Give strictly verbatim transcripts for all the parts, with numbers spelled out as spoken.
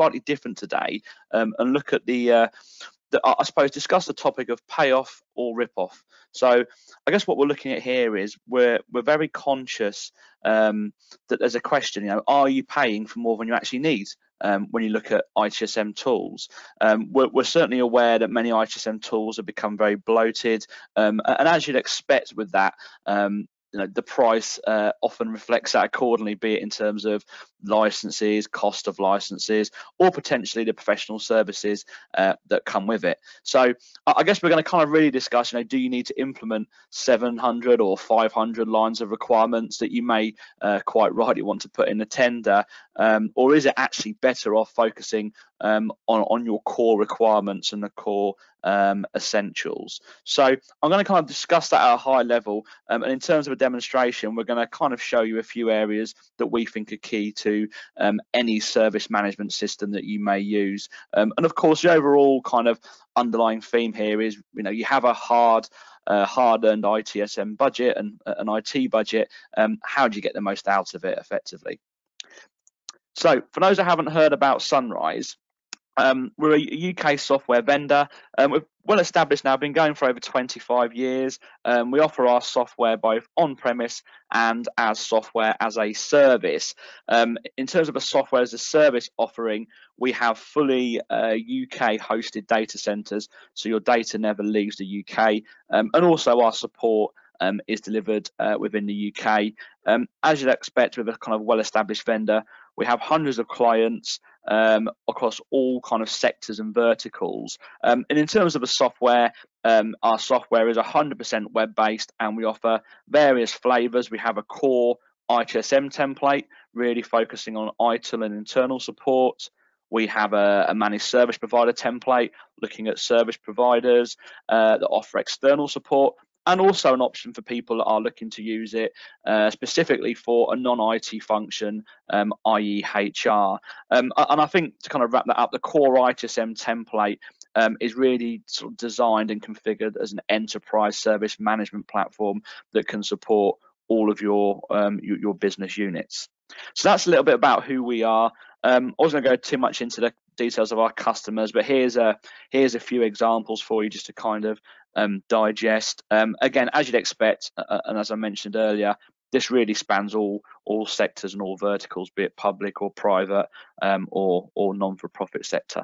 slightly different today, um, and look at the, uh, the, I suppose, discuss the topic of payoff or ripoff. So I guess what we're looking at here is we're, we're very conscious um, that there's a question, you know, are you paying for more than you actually need? Um, when you look at I T S M tools, um, we're, we're certainly aware that many I T S M tools have become very bloated, um, and as you'd expect with that, um, you know, the price uh, often reflects that accordingly, be it in terms of licenses, cost of licenses, or potentially the professional services uh, that come with it. So I guess we're going to kind of really discuss, you know, do you need to implement seven hundred or five hundred lines of requirements that you may uh, quite rightly want to put in a tender, um, or is it actually better off focusing um, on, on your core requirements and the core um essentials? So I'm going to kind of discuss that at a high level, um, and in terms of a demonstration, we're going to kind of show you a few areas that we think are key to um, any service management system that you may use, um, and of course the overall kind of underlying theme here is, you know, you have a hard uh, hard-earned I T S M budget and uh, an I T budget, um, how do you get the most out of it effectively? So for those that haven't heard about Sunrise, Um, we're a U K software vendor. Um, we're well established now, been going for over twenty-five years. Um, we offer our software both on-premise and as software as a service. Um, in terms of a software as a service offering, we have fully uh, U K hosted data centers, so your data never leaves the U K, um, and also our support um, is delivered uh, within the U K. Um, as you'd expect with a kind of well-established vendor, we have hundreds of clients um, across all kind of sectors and verticals. Um, and in terms of the software, um, our software is one hundred percent web-based, and we offer various flavors. We have a core I T S M template, really focusing on I T I L and internal support. We have a, a managed service provider template, looking at service providers uh, that offer external support, and also an option for people that are looking to use it uh, specifically for a non-I T function, um, that is H R. Um, and I think to kind of wrap that up, the core I T S M template um, is really sort of designed and configured as an enterprise service management platform that can support all of your, um, your, your business units. So that's a little bit about who we are. Um, I wasn't going to go too much into the details of our customers, but here's a here's a few examples for you just to kind of um, digest. Um, again, as you'd expect, uh, and as I mentioned earlier, this really spans all all sectors and all verticals, be it public or private, um, or or non-for-profit sector.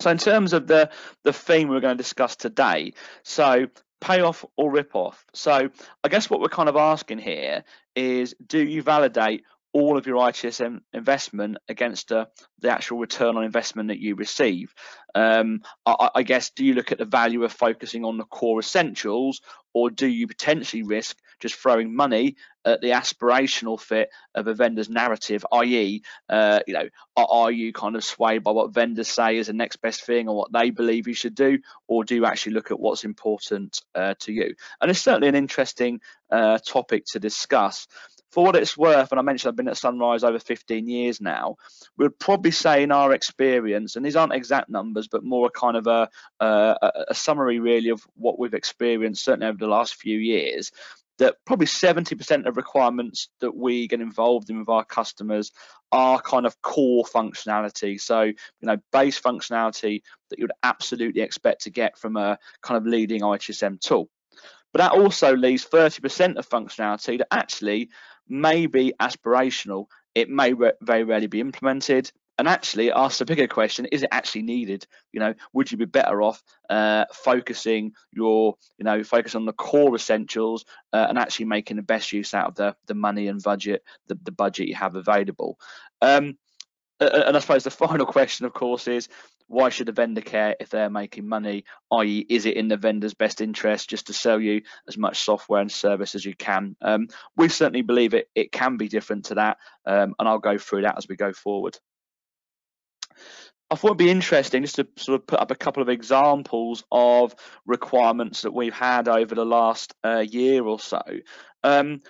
So in terms of the the theme we're going to discuss today, so payoff or rip-off. So I guess what we're kind of asking here is, do you validate all of your I T S M investment against uh, the actual return on investment that you receive? Um, I, I guess, do you look at the value of focusing on the core essentials, or do you potentially risk just throwing money at the aspirational fit of a vendor's narrative, that is, uh, you know, are, are you kind of swayed by what vendors say is the next best thing or what they believe you should do, or do you actually look at what's important uh, to you? And it's certainly an interesting uh, topic to discuss. For what it's worth, and I mentioned I've been at Sunrise over fifteen years now, we would probably say in our experience, and these aren't exact numbers, but more a kind of a, a, a summary really of what we've experienced certainly over the last few years, that probably seventy percent of requirements that we get involved in with our customers are kind of core functionality. So, you know, base functionality that you would absolutely expect to get from a kind of leading I T S M tool. But that also leaves thirty percent of functionality that actually may be aspirational. It may re very rarely be implemented, and actually it asks a bigger question: is it actually needed? You know, would you be better off uh, focusing your, you know, focus on the core essentials uh, and actually making the best use out of the the money and budget, the, the budget you have available? Um, and I suppose the final question, of course, is, why should a vendor care if they're making money? that is, is it in the vendor's best interest just to sell you as much software and service as you can? Um, we certainly believe it, it can be different to that, um, and I'll go through that as we go forward. I thought it'd be interesting just to sort of put up a couple of examples of requirements that we've had over the last uh, year or so. Um,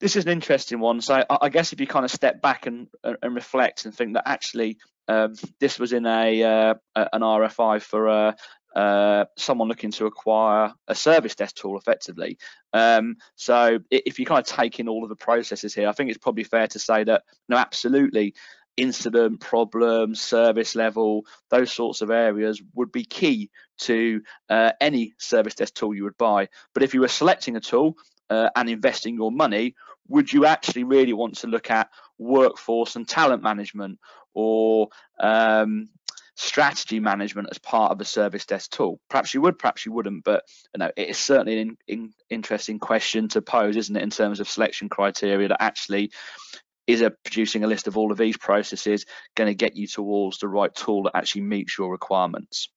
this is an interesting one. So I, I guess if you kind of step back and, and reflect and think that actually, Um, this was in a uh, an R F I for uh, uh, someone looking to acquire a service desk tool effectively. Um, so if you kind of take in all of the processes here, I think it's probably fair to say that, no, absolutely, incident, problem, service level, those sorts of areas would be key to uh, any service desk tool you would buy. But if you were selecting a tool uh, and investing your money, would you actually really want to look at workforce and talent management or um, strategy management as part of a service desk tool? Perhaps you would, perhaps you wouldn't, but you know, it is certainly an in, interesting question to pose, isn't it, in terms of selection criteria that actually is a, producing a list of all of these processes going to get you towards the right tool that actually meets your requirements?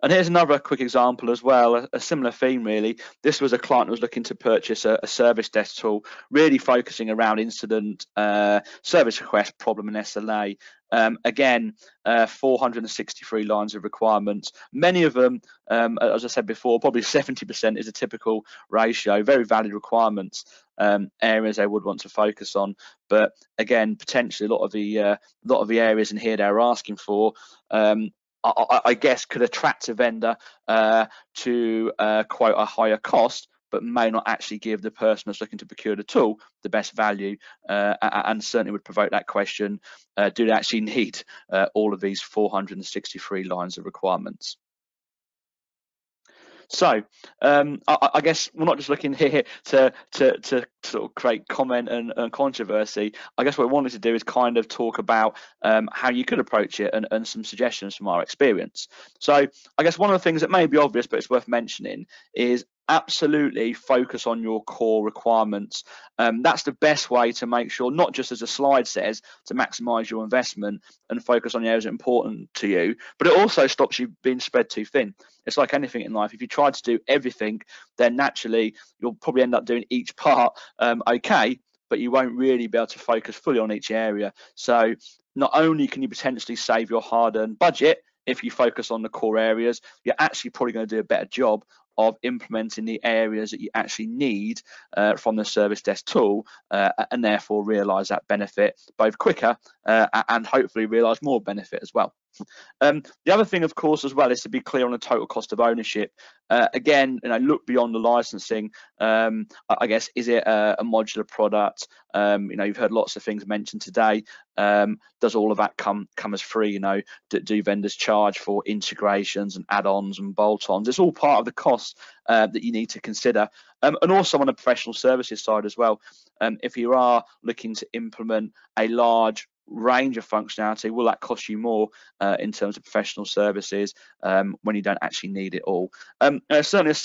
And here's another quick example as well, a, a similar theme really. This was a client who was looking to purchase a, a service desk tool, really focusing around incident, uh, service request, problem and S L A. Um, again, uh, four hundred sixty-three lines of requirements. Many of them, um, as I said before, probably seventy percent is a typical ratio, very valid requirements, um, areas they would want to focus on. But again, potentially a lot of the, uh, lot of the areas in here they're asking for, um, I, I guess could attract a vendor uh, to uh, quote a higher cost, but may not actually give the person that's looking to procure the tool the best value, uh, and certainly would provoke that question, uh, do they actually need uh, all of these four hundred sixty-three lines of requirements? So um, I, I guess we're not just looking here to, to, to sort of create comment and, and controversy. I guess what I wanted to do is kind of talk about um, how you could approach it and, and some suggestions from our experience. So I guess one of the things that may be obvious, but it's worth mentioning, is absolutely focus on your core requirements. Um, that's the best way to make sure, not just as the slide says, to maximize your investment and focus on the areas that are important to you, but it also stops you being spread too thin. It's like anything in life. If you try to do everything, then naturally you'll probably end up doing each part um, okay, but you won't really be able to focus fully on each area. So not only can you potentially save your hard-earned budget if you focus on the core areas, you're actually probably going to do a better job of implementing the areas that you actually need uh, from the service desk tool, uh, and therefore realize that benefit both quicker uh, and hopefully realize more benefit as well. Um, the other thing, of course, as well, is to be clear on the total cost of ownership. Uh, again, you know, look beyond the licensing. Um, I guess, is it a, a modular product? Um, you know, you've heard lots of things mentioned today. Um, does all of that come come as free? You know, do, do vendors charge for integrations and add-ons and bolt-ons? It's all part of the cost uh, that you need to consider. Um, and also on the professional services side as well. Um, if you are looking to implement a large range of functionality, will that cost you more uh, in terms of professional services um, when you don't actually need it all? Um, uh, certainly as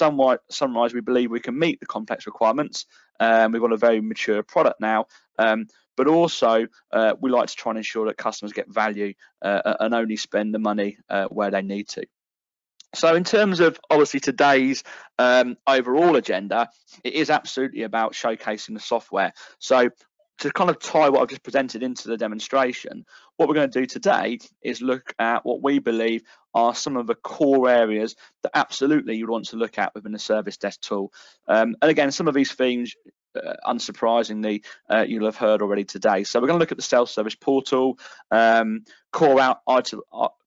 Sunrise, we believe we can meet the complex requirements. Um, we've got a very mature product now, um, but also uh, we like to try and ensure that customers get value uh, and only spend the money uh, where they need to. So in terms of obviously today's um, overall agenda, it is absolutely about showcasing the software. So to kind of tie what I've just presented into the demonstration, what we're going to do today is look at what we believe are some of the core areas that absolutely you'd want to look at within a service desk tool. Um, and again, some of these themes, uh, unsurprisingly, uh, you'll have heard already today. So we're going to look at the self-service portal, um, core out,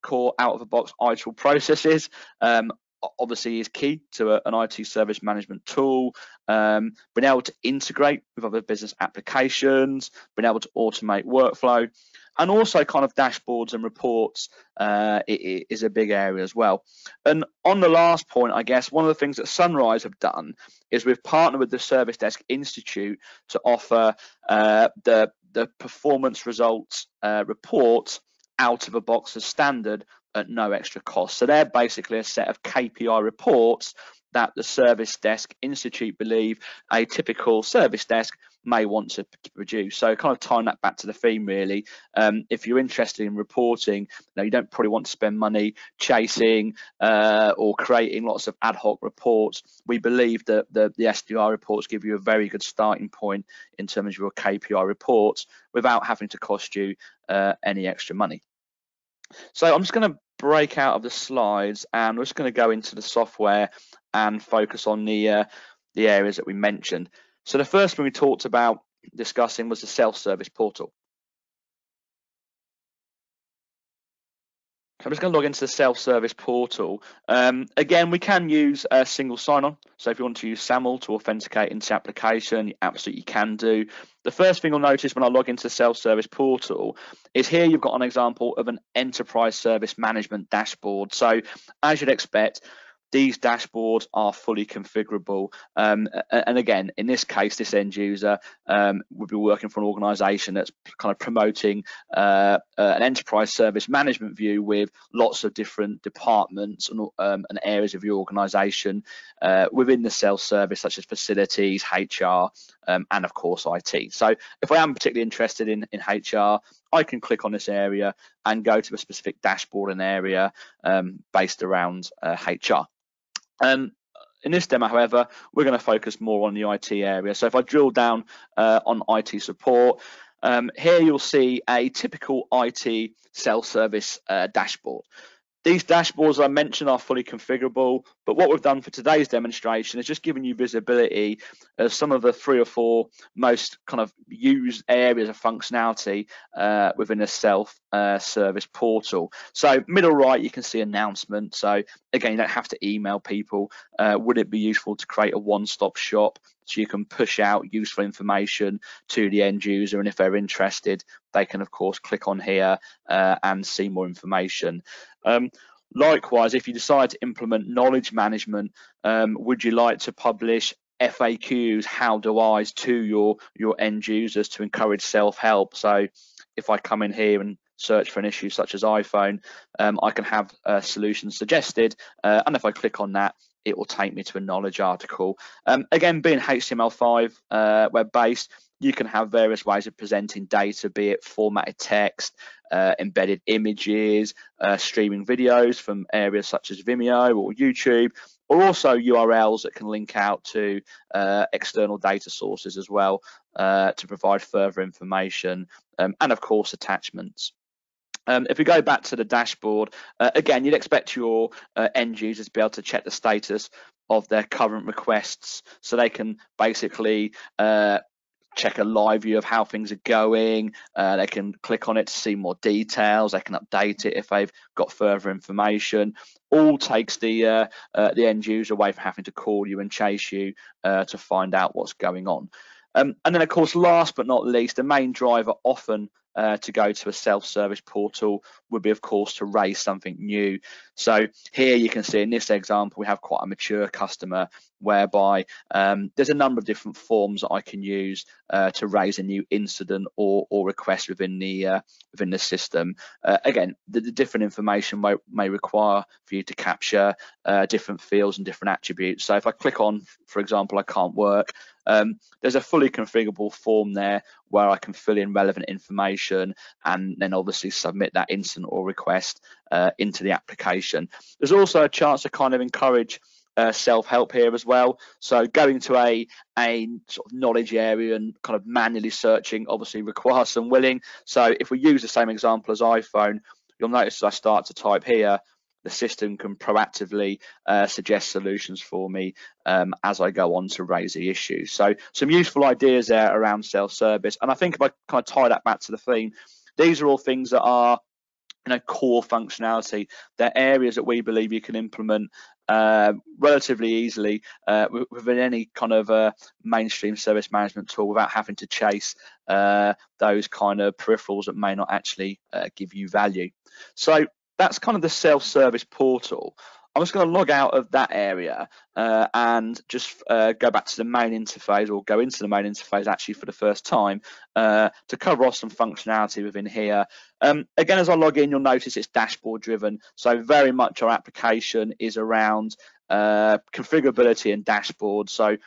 core out-of-the-box I T I L processes, um, obviously is key to a, an I T service management tool, um, being able to integrate with other business applications, being able to automate workflow, and also kind of dashboards and reports uh, it, it is a big area as well. And on the last point, I guess, one of the things that Sunrise have done is we've partnered with the Service Desk Institute to offer uh, the, the performance results uh, report out of a box as standard at no extra cost. So they're basically a set of K P I reports that the Service Desk Institute believe a typical service desk may want to produce. So kind of tying that back to the theme really, um, if you're interested in reporting, you know, you don't probably want to spend money chasing uh, or creating lots of ad hoc reports. We believe that the, the S D R reports give you a very good starting point in terms of your K P I reports without having to cost you uh, any extra money. So I'm just going to break out of the slides and we're just going to go into the software and focus on the uh, the areas that we mentioned. So the first one we talked about discussing was the self-service portal. So I'm just going to log into the self-service portal. Um, again, we can use a single sign-on. So if you want to use SAML to authenticate into application, you absolutely can do. The first thing you'll notice when I log into the self-service portal is here you've got an example of an enterprise service management dashboard. So as you'd expect, these dashboards are fully configurable. Um, and again, in this case, this end user um, would be working for an organization that's kind of promoting uh, an enterprise service management view with lots of different departments and, um, and areas of your organization uh, within the self-service, such as facilities, H R, um, and of course, I T. So if I am particularly interested in, in H R, I can click on this area and go to a specific dashboard and area um, based around uh, H R. Um, in this demo, however, we're going to focus more on the I T area. So if I drill down uh, on I T support, um, here you'll see a typical I T self-service uh, dashboard. These dashboards I mentioned are fully configurable, but what we've done for today's demonstration is just giving you visibility of some of the three or four most kind of used areas of functionality uh, within a self-service uh, portal. So middle right, you can see announcements. So again, you don't have to email people. Uh, would it be useful to create a one-stop shop so you can push out useful information to the end user? And if they're interested, they can of course click on here uh, and see more information. Um, likewise, if you decide to implement knowledge management, um, would you like to publish F A Qs, how do I's to your, your end users to encourage self-help? So if I come in here and search for an issue such as iPhone, um, I can have a solution suggested. Uh, and if I click on that, it will take me to a knowledge article. Um, again, being H T M L five uh, web-based, you can have various ways of presenting data, be it formatted text, uh, embedded images, uh, streaming videos from areas such as Vimeo or YouTube, or also U R Ls that can link out to uh, external data sources as well uh, to provide further information, um, and of course, attachments. Um, if we go back to the dashboard, uh, again, you'd expect your uh, end users to be able to check the status of their current requests, so they can basically uh, check a live view of how things are going. Uh, they can click on it to see more details. They can update it if they've got further information. All takes the uh, uh, the end user away from having to call you and chase you uh, to find out what's going on. Um, and then, of course, last but not least, the main driver often uh, to go to a self-service portal would be, of course, to raise something new. So here you can see in this example, we have quite a mature customer whereby um, there's a number of different forms that I can use uh, to raise a new incident or, or request within the, uh, within the system. Uh, again, the, the different information may, may require for you to capture uh, different fields and different attributes. So if I click on, for example, I can't work, Um, there's a fully configurable form there where I can fill in relevant information and then obviously submit that incident or request uh, into the application. There's also a chance to kind of encourage uh, self-help here as well. So going to a, a sort of knowledge area and kind of manually searching obviously requires some willing. So if we use the same example as iPhone, you'll notice as I start to type here, the system can proactively uh, suggest solutions for me um, as I go on to raise the issue. So some useful ideas there around self-service. And I think if I kind of tie that back to the theme, these are all things that are, you know, core functionality. They're areas that we believe you can implement uh, relatively easily uh, within any kind of uh, mainstream service management tool without having to chase uh, those kind of peripherals that may not actually uh, give you value. So that's kind of the self-service portal. I'm just going to log out of that area uh, and just uh, go back to the main interface, or go into the main interface actually for the first time uh, to cover off some functionality within here. Um, again, as I log in, you'll notice it's dashboard driven. So very much our application is around uh, configurability and dashboard. So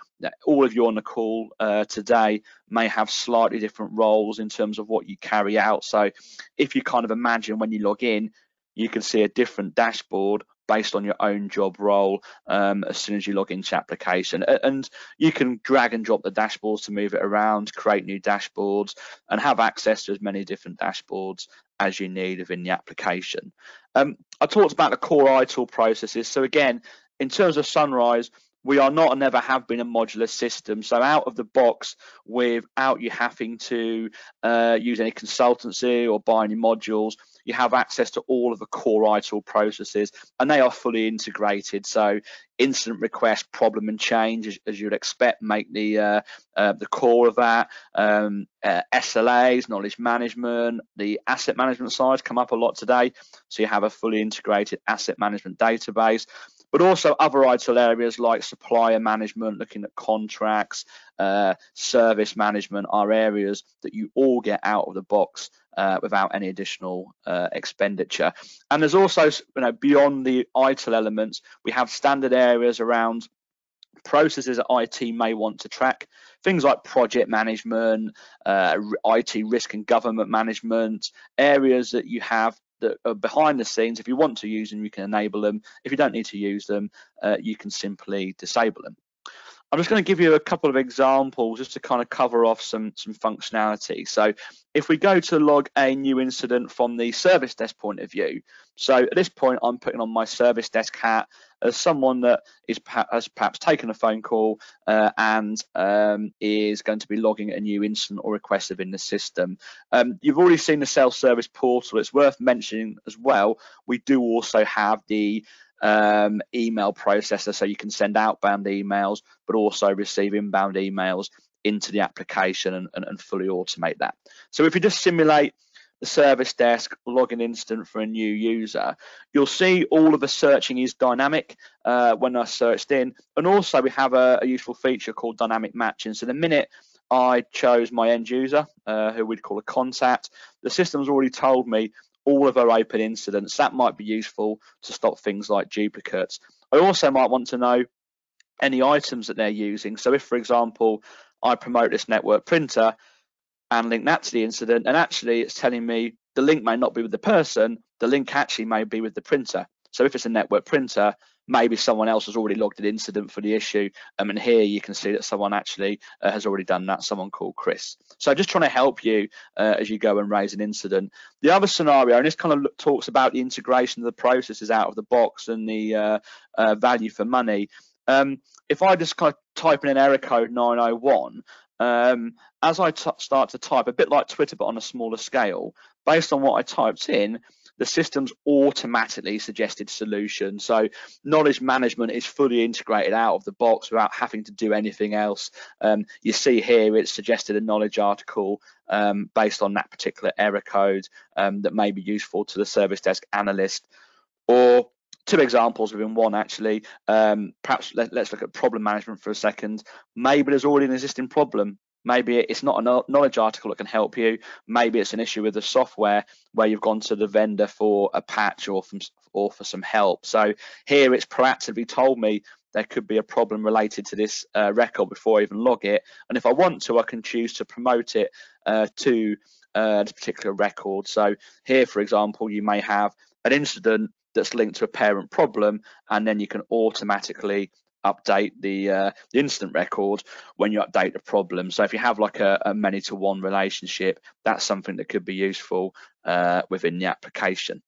all of you on the call uh, today may have slightly different roles in terms of what you carry out. So if you kind of imagine when you log in, you can see a different dashboard based on your own job role um, as soon as you log into application. And you can drag and drop the dashboards to move it around, create new dashboards, and have access to as many different dashboards as you need within the application. Um, I talked about the core I T I L processes. So again, in terms of Sunrise, We are not and never have been a modular system. So out of the box, without you having to uh, use any consultancy or buy any modules, you have access to all of the core I T I L processes, and they are fully integrated. So incident request, problem and change, as, as you'd expect, make the uh, uh, the core of that. Um, uh, S L As, knowledge management, the asset management side come up a lot today. So you have a fully integrated asset management database. But also other I T I L areas like supplier management, looking at contracts, uh, service management are areas that you all get out of the box uh, without any additional uh, expenditure. And there's also, you know, beyond the I T I L elements, we have standard areas around processes that I T may want to track, things like project management, uh, I T risk and government management, areas that you have that are behind the scenes. If you want to use them, you can enable them. If you don't need to use them, uh, you can simply disable them. I'm just going to give you a couple of examples just to kind of cover off some, some functionality. So if we go to log a new incident from the service desk point of view, so at this point, I'm putting on my service desk hat as someone that is has perhaps taken a phone call uh, and um, is going to be logging a new incident or request within the system. Um, you've already seen the self-service portal. It's worth mentioning as well, we do also have the Um, email processor, so you can send outbound emails but also receive inbound emails into the application and, and, and fully automate that. So if you just simulate the service desk login incident for a new user, you'll see all of the searching is dynamic uh, when I searched in, and also we have a, a useful feature called dynamic matching. So the minute I chose my end user, uh, who we'd call a contact, the system's already told me all of our open incidents. That might be useful to stop things like duplicates. I also might want to know any items that they're using. So if, for example, I promote this network printer and link that to the incident, and actually it's telling me the link may not be with the person, the link actually may be with the printer. So if it's a network printer, maybe someone else has already logged an incident for the issue. Um, and here you can see that someone actually uh, has already done that, someone called Chris. So just trying to help you uh, as you go and raise an incident. The other scenario, and this kind of look, talks about the integration of the processes out of the box and the uh, uh, value for money. Um, if I just kind of type in an error code nine oh one, um, as I t start to type, a bit like Twitter, but on a smaller scale, based on what I typed in, the system's automatically suggested solution. So knowledge management is fully integrated out of the box without having to do anything else. Um, you see here, it's suggested a knowledge article um, based on that particular error code um, that may be useful to the service desk analyst. Or two examples within one, actually. Um, perhaps let, let's look at problem management for a second. Maybe there's already an existing problem. Maybe it's not a knowledge article that can help you. Maybe it's an issue with the software where you've gone to the vendor for a patch or, from, or for some help. So here it's proactively told me there could be a problem related to this uh, record before I even log it. And if I want to, I can choose to promote it uh, to uh, this particular record. So here, for example, you may have an incident that's linked to a parent problem, and then you can automatically update the, uh, the incident record when you update the problem. So if you have like a, a many to one relationship, that's something that could be useful uh, within the application.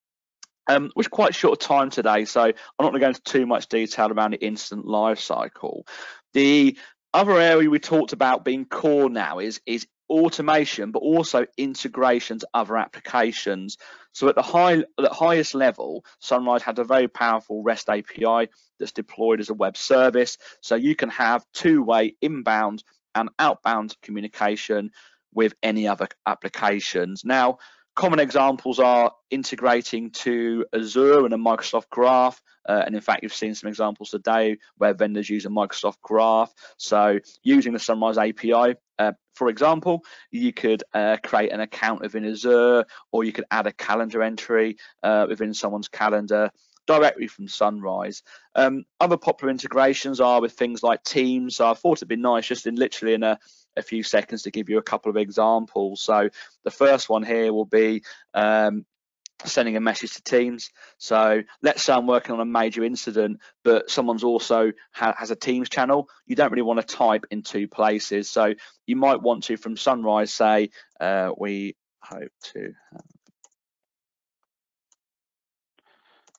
Um, we're quite short of time today, so I'm not going to go into too much detail around the incident life cycle. The other area we talked about being core now is, is automation, but also integration to other applications. So at the high, at the highest level, Sunrise had a very powerful REST A P I that's deployed as a web service. So you can have two-way inbound and outbound communication with any other applications. Now, common examples are integrating to Azure and a Microsoft Graph. Uh, and in fact, you've seen some examples today where vendors use a Microsoft Graph. So using the Sunrise A P I, uh, for example, you could uh, create an account within Azure, or you could add a calendar entry uh, within someone's calendar directly from Sunrise. Um, other popular integrations are with things like Teams. So I thought it'd be nice just in literally in a a few seconds to give you a couple of examples. So the first one here will be um, sending a message to Teams. So let's say I'm working on a major incident, but someone's also ha has a Teams channel. You don't really want to type in two places. So you might want to, from Sunrise, say, uh, we hope to have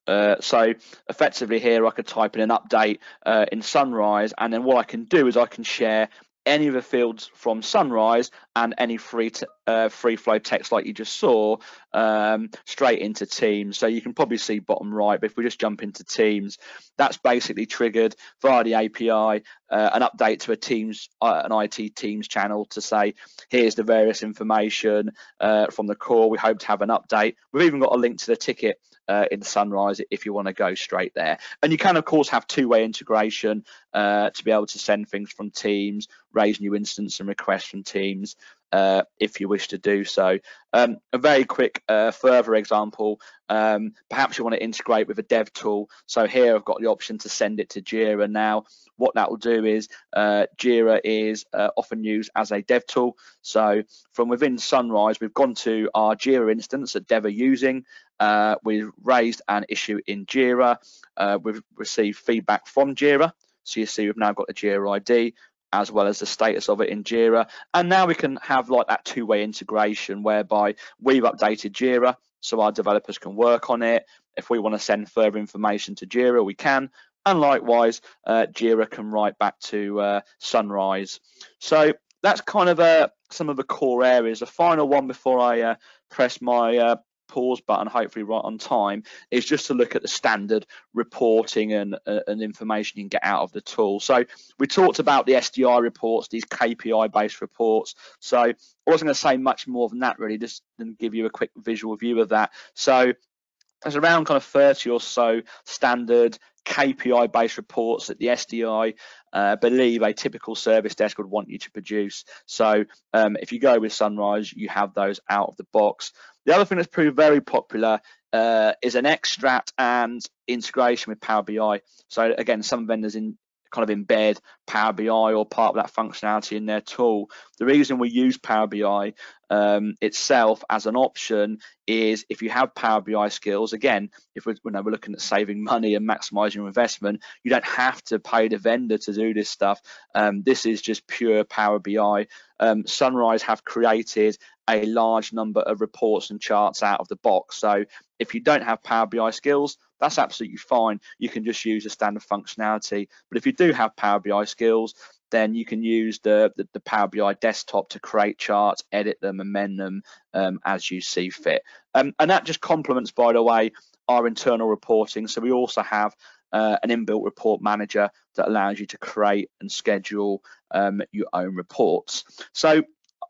Uh, so effectively here I could type in an update uh, in Sunrise, and then what I can do is I can share any of the fields from Sunrise and any free t uh, free flow text like you just saw um, straight into Teams. So you can probably see bottom right, but if we just jump into Teams, that's basically triggered via the A P I, uh, an update to a Teams, uh, an I T Teams channel to say, here's the various information uh, from the core. We hope to have an update. We've even got a link to the ticket uh, in Sunrise if you want to go straight there. And you can, of course, have two-way integration uh, to be able to send things from Teams, raise new instance and requests from Teams uh, if you wish to do so. Um, a very quick uh, further example, um, perhaps you want to integrate with a dev tool. So here I've got the option to send it to Jira now. What that will do is uh, Jira is uh, often used as a dev tool. So from within Sunrise, we've gone to our Jira instance that dev are using. Uh, we've raised an issue in Jira. Uh, we've received feedback from Jira. So you see we've now got the Jira I D, as well as the status of it in Jira. And now we can have like that two-way integration whereby we've updated Jira so our developers can work on it. If we want to send further information to Jira, we can. And likewise, uh, Jira can write back to uh, Sunrise. So that's kind of uh, some of the core areas. The final one before I uh, press my uh, pause button, hopefully right on time, is just to look at the standard reporting and, uh, and information you can get out of the tool. So we talked about the S D I reports, these K P I based reports. So I wasn't going to say much more than that really, just to give you a quick visual view of that. So there's around kind of thirty or so standard K P I based reports that the S D I uh, believe a typical service desk would want you to produce. So um, if you go with Sunrise, you have those out of the box. The other thing that's proved very popular uh, is an extract and integration with Power B I. So again, some vendors in kind of embed Power B I or part of that functionality in their tool. The reason we use Power B I um, itself as an option is if you have Power B I skills, again, if we're, you know, we're looking at saving money and maximizing your investment, you don't have to pay the vendor to do this stuff. Um, this is just pure Power B I. Um, Sunrise have created a large number of reports and charts out of the box. So if you don't have Power B I skills, that's absolutely fine. You can just use the standard functionality. But if you do have Power B I skills, then you can use the, the, the Power B I desktop to create charts, edit them, amend them um, as you see fit. Um, and that just complements, by the way, our internal reporting. So we also have uh, an inbuilt report manager that allows you to create and schedule um, your own reports. So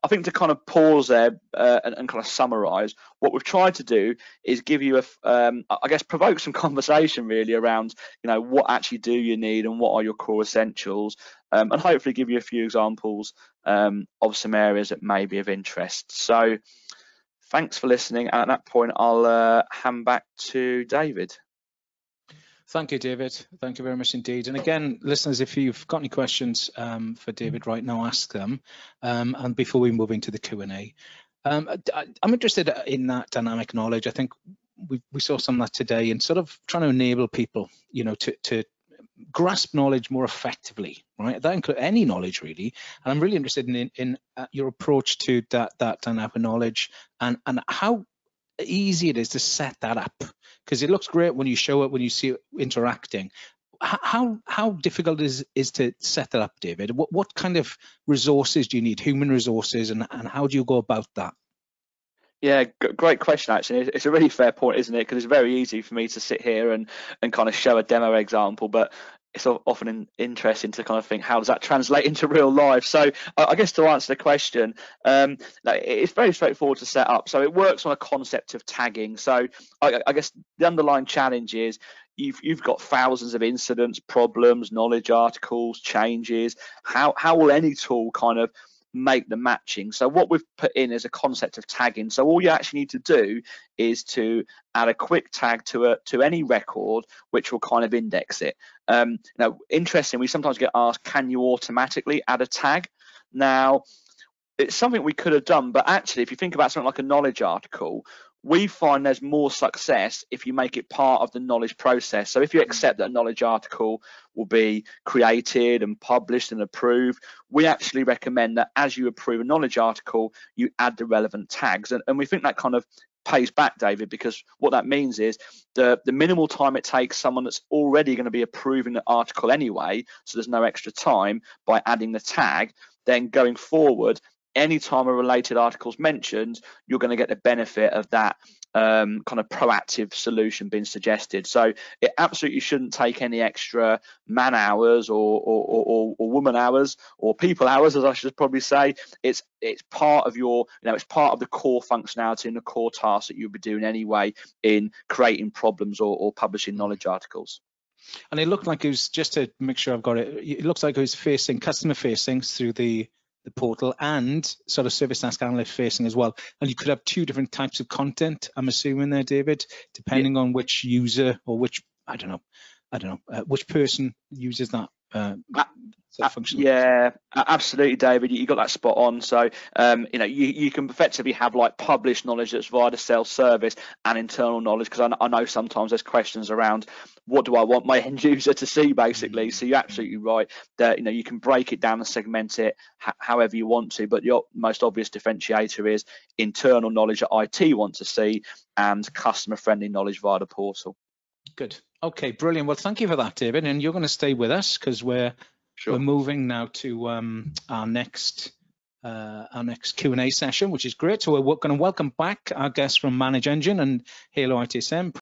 I think to kind of pause there uh, and, and kind of summarize, what we've tried to do is give you a, um, I guess, provoke some conversation really around, you know, what actually do you need and what are your core essentials, um, and hopefully give you a few examples um, of some areas that may be of interest. So thanks for listening. At that point, I'll uh, hand back to David. Thank you, David. Thank you very much indeed. And again, listeners, if you've got any questions um, for David right now, ask them. Um, and before we move into the Q and A, um, I, I'm interested in that dynamic knowledge. I think we, we saw some of that today, and sort of trying to enable people, you know, to, to grasp knowledge more effectively, right? That includes any knowledge really, and I'm really interested in, in, in uh, your approach to that, that dynamic knowledge and, and how easy it is to set that up, because it looks great when you show it, when you see it interacting. How how difficult is is to set that up, David? What what kind of resources do you need? Human resources, and and how do you go about that? Yeah, great question. Actually, it's a really fair point, isn't it? Because it's very easy for me to sit here and and kind of show a demo example, but it's often interesting to kind of think, how does that translate into real life? So I guess to answer the question, um, it's very straightforward to set up. So it works on a concept of tagging. So I, I guess the underlying challenge is you've, you've got thousands of incidents, problems, knowledge articles, changes. How, how will any tool kind of make the matching? So what we've put in is a concept of tagging. So all you actually need to do is to add a quick tag to a to any record, which will kind of index it. Um, now, interestingly, we sometimes get asked, can you automatically add a tag? Now, it's something we could have done, but actually, if you think about something like a knowledge article, we find there's more success if you make it part of the knowledge process. So if you accept that a knowledge article will be created and published and approved, we actually recommend that as you approve a knowledge article, you add the relevant tags. And, and we think that kind of pays back, David, because what that means is the, the minimal time it takes someone that's already going to be approving the article anyway, so there's no extra time, by adding the tag, then going forward, anytime a related article's mentioned, you're going to get the benefit of that um, kind of proactive solution being suggested. So it absolutely shouldn't take any extra man hours or or, or, or woman hours or people hours, as I should probably say. It's it's part of your, you know, it's part of the core functionality and the core task that you'll be doing anyway in creating problems or, or publishing knowledge articles. And it looked like it was, just to make sure I've got it, it looks like it was facing customer facing through the the portal and sort of service desk analyst facing as well. And you could have two different types of content, I'm assuming there, David, depending yeah. on which user or which, I don't know, I don't know, uh, which person uses that. Uh, uh, uh, yeah, absolutely, David. You, you got that spot on. So, um, you know, you, you can effectively have like published knowledge that's via the self-service and internal knowledge, because I, I know sometimes there's questions around what do I want my end user to see, basically. So you're absolutely right that, you know, you can break it down and segment it however you want to, but your most obvious differentiator is internal knowledge that I T wants to see and customer-friendly knowledge via the portal. Good. Okay, brilliant. Well, thank you for that, David. And you're going to stay with us because we're sure. we're moving now to um, our next uh, our next Q and A session, which is great. So we're going to welcome back our guests from Manage Engine and Halo I T S M.